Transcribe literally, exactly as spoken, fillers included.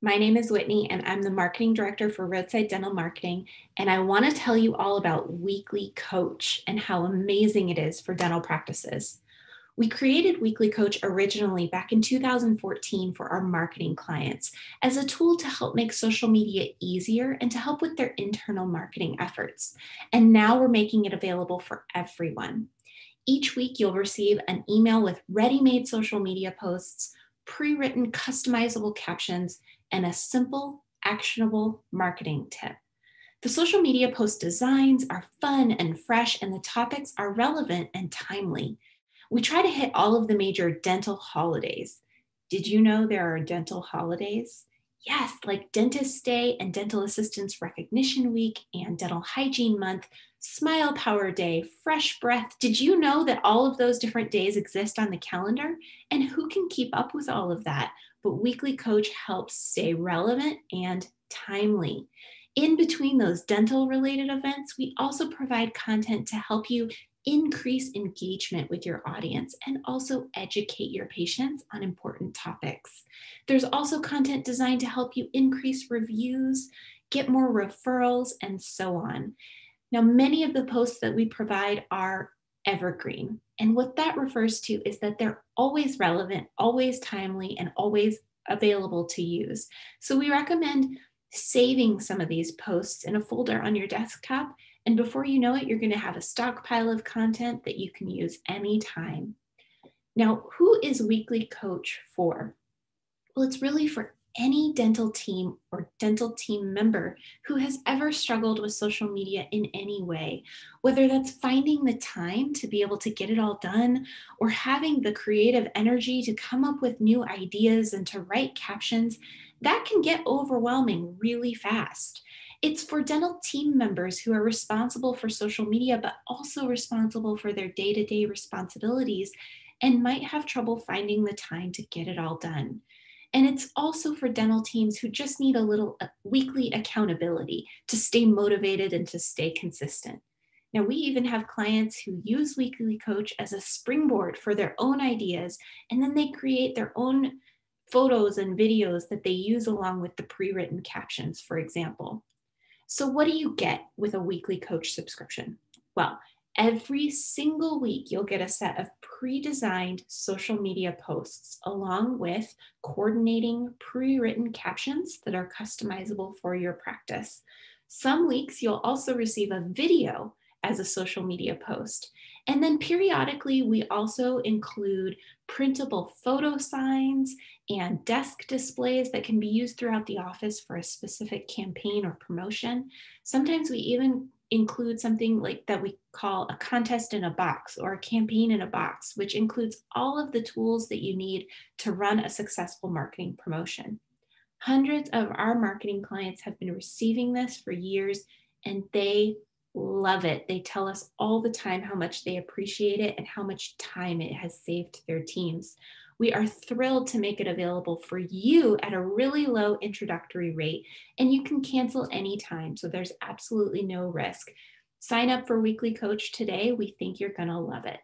My name is Whitney, and I'm the Marketing Director for Roadside Dental Marketing, and I want to tell you all about Weekly Coach and how amazing it is for dental practices. We created Weekly Coach originally back in two thousand fourteen for our marketing clients as a tool to help make social media easier and to help with their internal marketing efforts. And now we're making it available for everyone. Each week, you'll receive an email with ready-made social media posts, pre-written customizable captions, and a simple, actionable marketing tip. The social media post designs are fun and fresh, and the topics are relevant and timely. We try to hit all of the major dental holidays. Did you know there are dental holidays? Yes, like Dentist Day and Dental Assistance Recognition Week and Dental Hygiene Month, Smile Power Day, Fresh Breath. Did you know that all of those different days exist on the calendar? And who can keep up with all of that? But Weekly Coach helps stay relevant and timely. In between those dental-related events, we also provide content to help you increase engagement with your audience and also educate your patients on important topics. There's also content designed to help you increase reviews, get more referrals, and so on. Now, many of the posts that we provide are evergreen. And what that refers to is that they're always relevant, always timely, and always available to use. So we recommend saving some of these posts in a folder on your desktop. And before you know it, you're going to have a stockpile of content that you can use anytime. Now, who is Weekly Coach for? Well, it's really for any dental team or dental team member who has ever struggled with social media in any way, whether that's finding the time to be able to get it all done or having the creative energy to come up with new ideas and to write captions, that can get overwhelming really fast. It's for dental team members who are responsible for social media, but also responsible for their day-to-day responsibilities and might have trouble finding the time to get it all done. And it's also for dental teams who just need a little weekly accountability to stay motivated and to stay consistent. Now, we even have clients who use Weekly Coach as a springboard for their own ideas, and then they create their own photos and videos that they use along with the pre-written captions, for example. So what do you get with a Weekly Coach subscription? Well, every single week, you'll get a set of pre-designed social media posts along with coordinating pre-written captions that are customizable for your practice. Some weeks, you'll also receive a video as a social media post. And then periodically, we also include printable photo signs and desk displays that can be used throughout the office for a specific campaign or promotion. Sometimes we even include something like that we call a contest in a box or a campaign in a box, which includes all of the tools that you need to run a successful marketing promotion. Hundreds of our marketing clients have been receiving this for years, and they love it. They tell us all the time how much they appreciate it and how much time it has saved their teams. We are thrilled to make it available for you at a really low introductory rate, and you can cancel anytime, so there's absolutely no risk. Sign up for Weekly Coach today. We think you're going to love it.